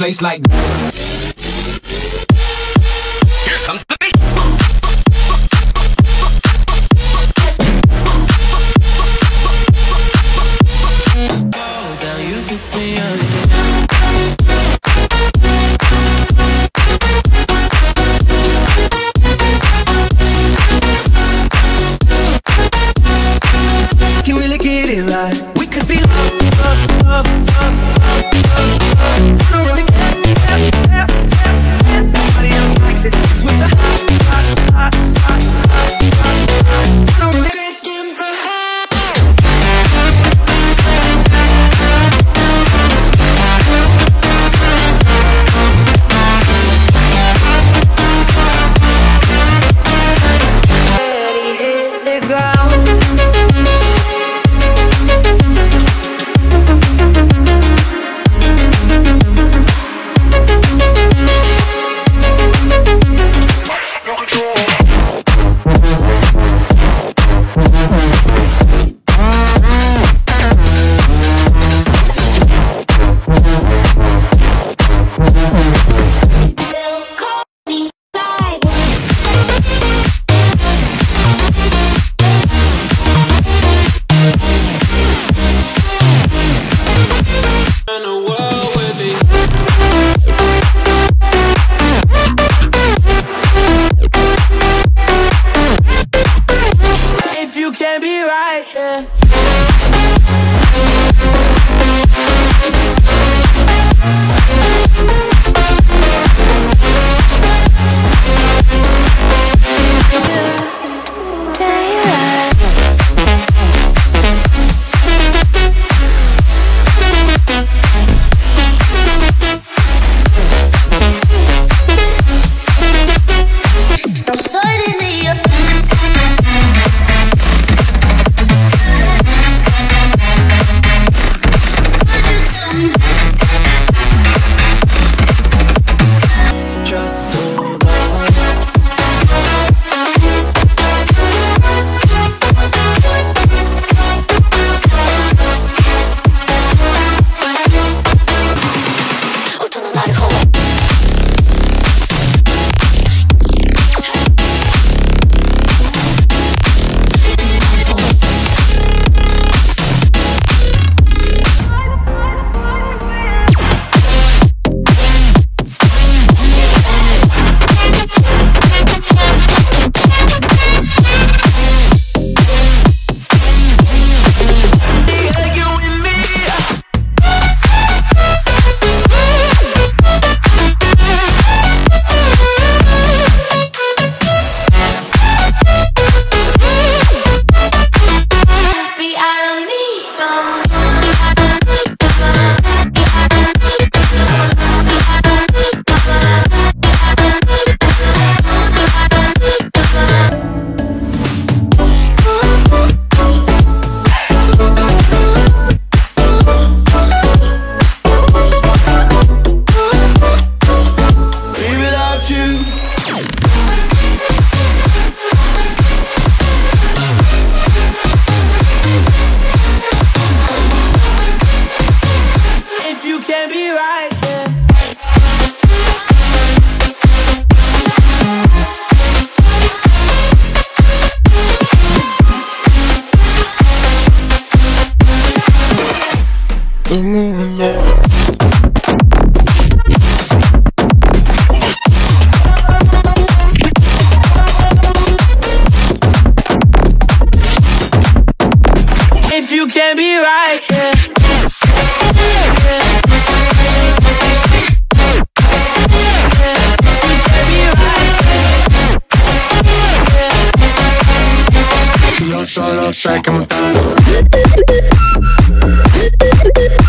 place like. Here comes the beat. Oh, now you get me out. We could be Yo solo sé que me están